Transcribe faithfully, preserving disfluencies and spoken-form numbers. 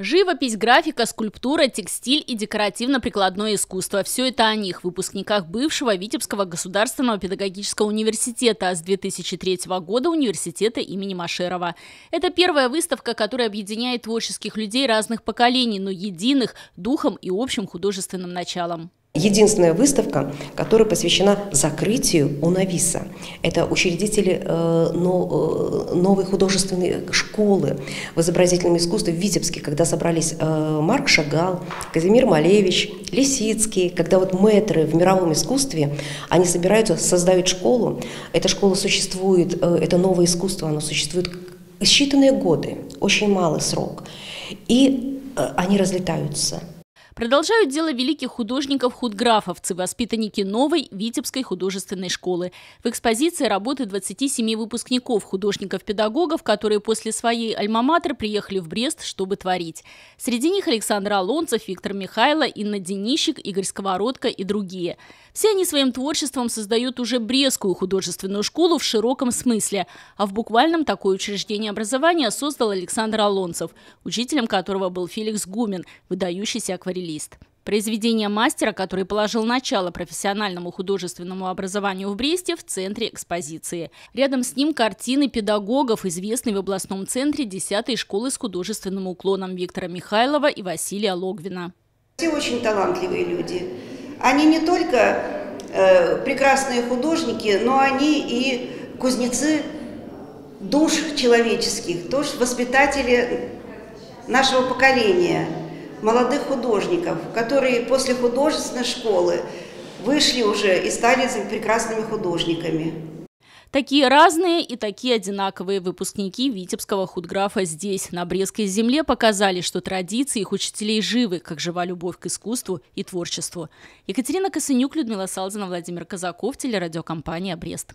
Живопись, графика, скульптура, текстиль и декоративно-прикладное искусство – все это о них, выпускниках бывшего Витебского государственного педагогического университета, а с две тысячи третьего года университета имени Машерова. Это первая выставка, которая объединяет творческих людей разных поколений, но единых духом и общим художественным началом. Единственная выставка, которая посвящена закрытию Унависа. Это учредители э, но, э, новой художественной школы в изобразительном искусстве в Витебске, когда собрались э, Марк Шагал, Казимир Малевич, Лисицкий, когда вот мэтры в мировом искусстве, они собираются, создают школу. Эта школа существует, э, это новое искусство, оно существует считанные годы, очень малый срок, и э, они разлетаются. Продолжают дело великих художников-худграфовцы, воспитанники новой Витебской художественной школы. В экспозиции работы двадцати семи выпускников, художников-педагогов, которые после своей альма-матер приехали в Брест, чтобы творить. Среди них Александр Алонцев, Виктор Михайло, Инна Денищик, Игорь Сковородко и другие. Все они своим творчеством создают уже брестскую художественную школу в широком смысле. А в буквальном такое учреждение образования создал Александр Алонцев, учителем которого был Феликс Гумен, выдающийся акварелист. Произведение мастера, который положил начало профессиональному художественному образованию в Бресте, в центре экспозиции. Рядом с ним картины педагогов, известной в областном центре десятой школы с художественным уклоном Виктора Михайлова и Василия Логвина. Все очень талантливые люди. Они не только э, прекрасные художники, но они и кузнецы душ человеческих, душ воспитатели нашего поколения. Молодых художников, которые после художественной школы вышли уже и стали прекрасными художниками. Такие разные и такие одинаковые выпускники Витебского худграфа здесь, на Брестской земле, показали, что традиции их учителей живы, как жива любовь к искусству и творчеству. Екатерина Косынюк, Людмила Салдина, Владимир Казаков, телерадиокомпания «Брест».